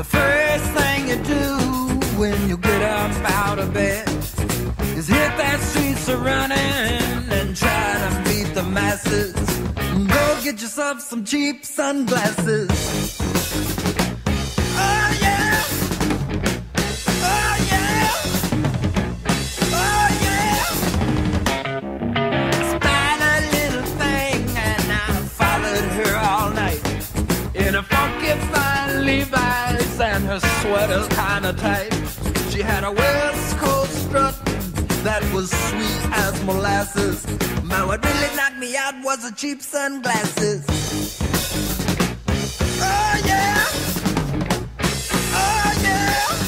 The first thing you do when you get up out of bed is hit that streets a running and try to beat the masses. Go get yourself some cheap sunglasses. Oh yeah, oh yeah, oh yeah. Spied a little thing and I followed her all night in a funky fine Levi's and her sweater's kinda tight. She had a West Coast strut that was sweet as molasses. Now what really knocked me out was the cheap sunglasses. Oh yeah, oh yeah, oh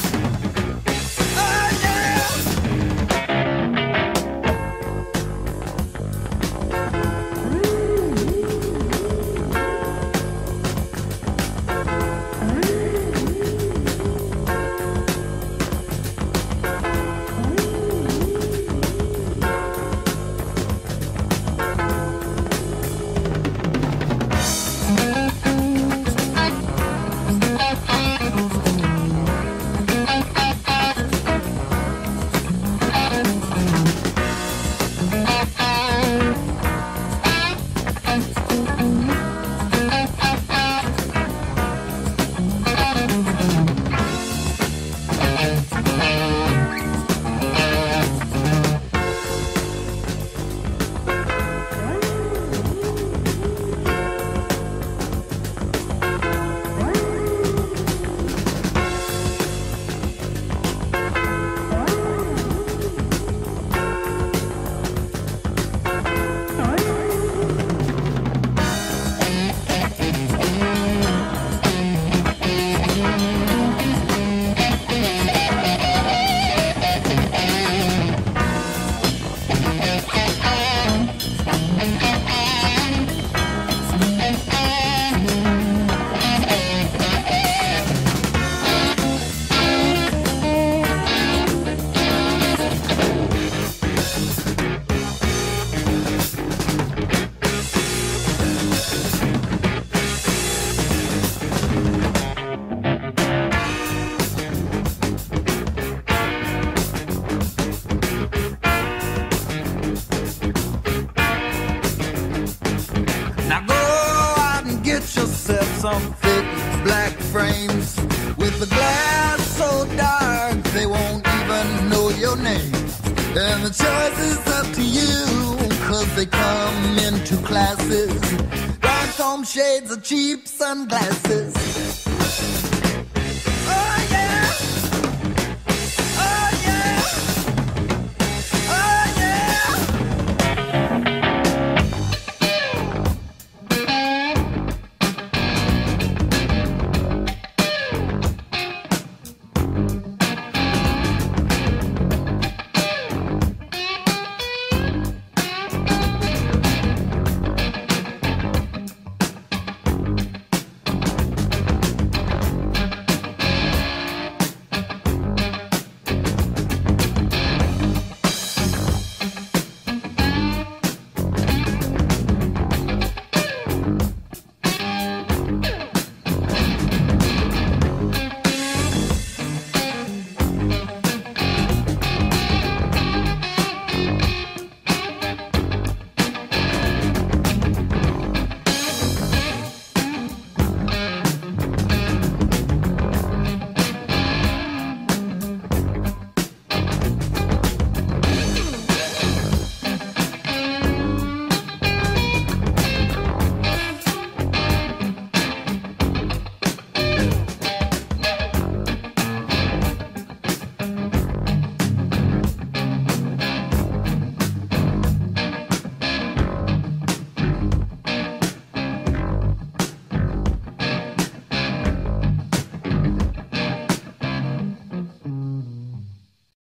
some thick black frames with the glass so dark they won't even know your name. And the choice is up to you, cause they come in two classes. Dark home shades or cheap sunglasses.